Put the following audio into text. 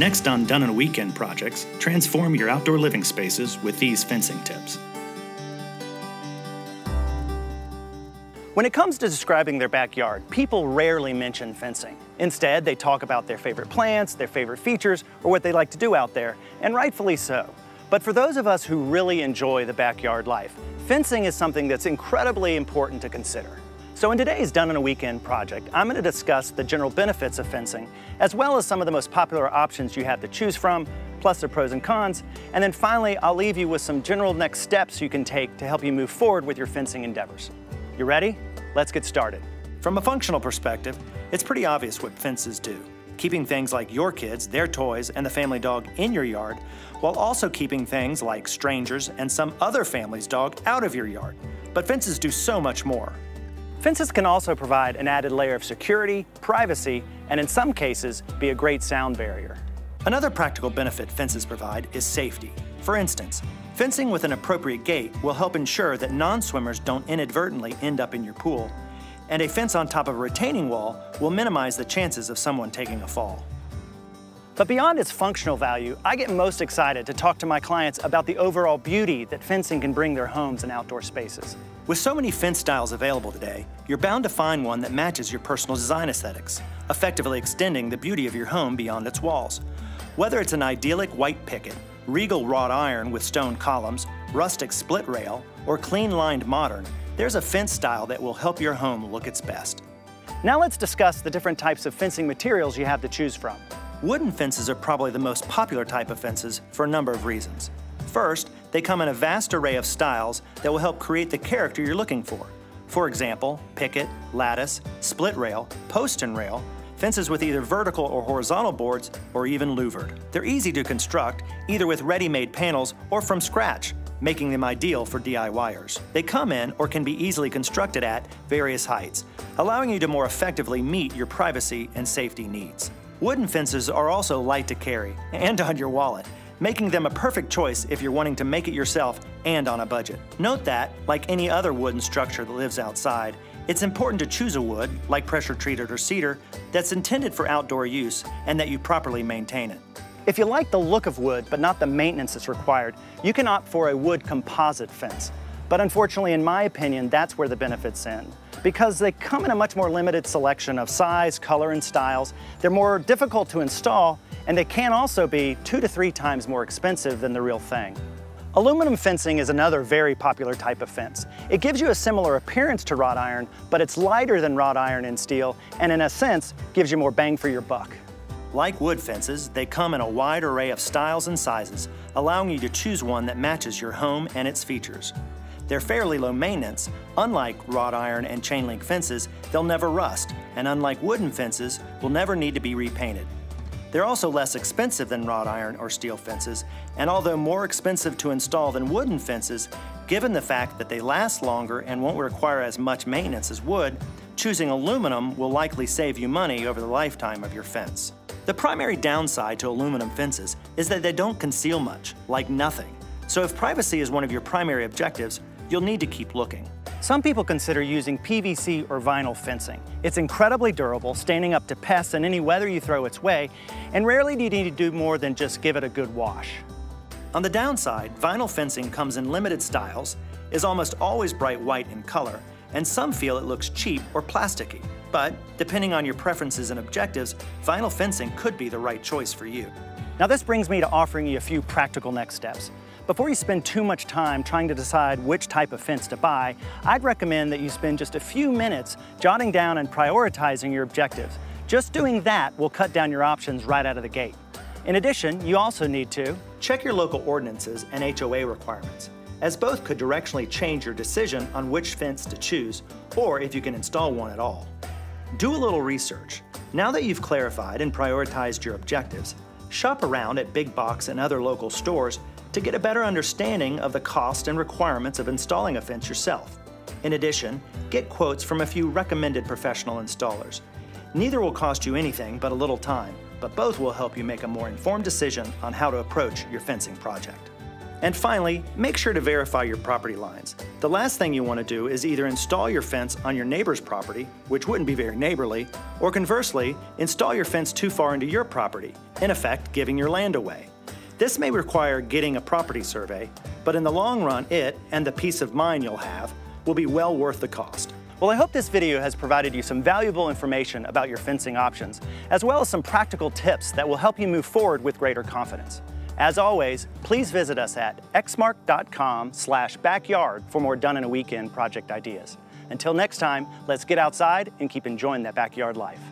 Next on Done-in-a-Weekend Projects, transform your outdoor living spaces with these fencing tips. When it comes to describing their backyard, people rarely mention fencing. Instead, they talk about their favorite plants, their favorite features, or what they like to do out there, and rightfully so. But for those of us who really enjoy the backyard life, fencing is something that's incredibly important to consider. So in today's Done-in-a-Weekend project, I'm going to discuss the general benefits of fencing, as well as some of the most popular options you have to choose from, plus their pros and cons. And then finally, I'll leave you with some general next steps you can take to help you move forward with your fencing endeavors. You ready? Let's get started. From a functional perspective, it's pretty obvious what fences do. Keeping things like your kids, their toys, and the family dog in your yard, while also keeping things like strangers and some other family's dog out of your yard. But fences do so much more. Fences can also provide an added layer of security, privacy, and in some cases, be a great sound barrier. Another practical benefit fences provide is safety. For instance, fencing with an appropriate gate will help ensure that non-swimmers don't inadvertently end up in your pool, and a fence on top of a retaining wall will minimize the chances of someone taking a fall. But beyond its functional value, I get most excited to talk to my clients about the overall beauty that fencing can bring their homes and outdoor spaces. With so many fence styles available today, you're bound to find one that matches your personal design aesthetics, effectively extending the beauty of your home beyond its walls. Whether it's an idyllic white picket, regal wrought iron with stone columns, rustic split rail, or clean-lined modern, there's a fence style that will help your home look its best. Now let's discuss the different types of fencing materials you have to choose from. Wooden fences are probably the most popular type of fences for a number of reasons. First, they come in a vast array of styles that will help create the character you're looking for. For example, picket, lattice, split rail, post and rail, fences with either vertical or horizontal boards, or even louvered. They're easy to construct, either with ready-made panels or from scratch, making them ideal for DIYers. They come in or can be easily constructed at various heights, allowing you to more effectively meet your privacy and safety needs. Wooden fences are also light to carry and on your wallet, making them a perfect choice if you're wanting to make it yourself and on a budget. Note that, like any other wooden structure that lives outside, it's important to choose a wood, like pressure-treated or cedar, that's intended for outdoor use and that you properly maintain it. If you like the look of wood but not the maintenance that's required, you can opt for a wood composite fence. But unfortunately, in my opinion, that's where the benefits end, because they come in a much more limited selection of size, color, and styles. They're more difficult to install, and they can also be 2 to 3 times more expensive than the real thing. Aluminum fencing is another very popular type of fence. It gives you a similar appearance to wrought iron, but it's lighter than wrought iron and steel, and in a sense, gives you more bang for your buck. Like wood fences, they come in a wide array of styles and sizes, allowing you to choose one that matches your home and its features. They're fairly low maintenance. Unlike wrought iron and chain link fences, they'll never rust, and unlike wooden fences, will never need to be repainted. They're also less expensive than wrought iron or steel fences, and although more expensive to install than wooden fences, given the fact that they last longer and won't require as much maintenance as wood, choosing aluminum will likely save you money over the lifetime of your fence. The primary downside to aluminum fences is that they don't conceal much, like nothing. So if privacy is one of your primary objectives, you'll need to keep looking. Some people consider using PVC or vinyl fencing. It's incredibly durable, standing up to pests and any weather you throw its way, and rarely do you need to do more than just give it a good wash. On the downside, vinyl fencing comes in limited styles, is almost always bright white in color, and some feel it looks cheap or plasticky. But depending on your preferences and objectives, vinyl fencing could be the right choice for you. Now this brings me to offering you a few practical next steps. Before you spend too much time trying to decide which type of fence to buy, I'd recommend that you spend just a few minutes jotting down and prioritizing your objectives. Just doing that will cut down your options right out of the gate. In addition, you also need to check your local ordinances and HOA requirements, as both could directionally change your decision on which fence to choose, or if you can install one at all. Do a little research. Now that you've clarified and prioritized your objectives, shop around at big box and other local stores to get a better understanding of the cost and requirements of installing a fence yourself. In addition, get quotes from a few recommended professional installers. Neither will cost you anything but a little time, but both will help you make a more informed decision on how to approach your fencing project. And finally, make sure to verify your property lines. The last thing you want to do is either install your fence on your neighbor's property, which wouldn't be very neighborly, or conversely, install your fence too far into your property, in effect giving your land away. This may require getting a property survey, but in the long run it, and the peace of mind you'll have, will be well worth the cost. Well, I hope this video has provided you some valuable information about your fencing options, as well as some practical tips that will help you move forward with greater confidence. As always, please visit us at xmark.com/backyard for more Done-in-a-Weekend project ideas. Until next time, let's get outside and keep enjoying that backyard life.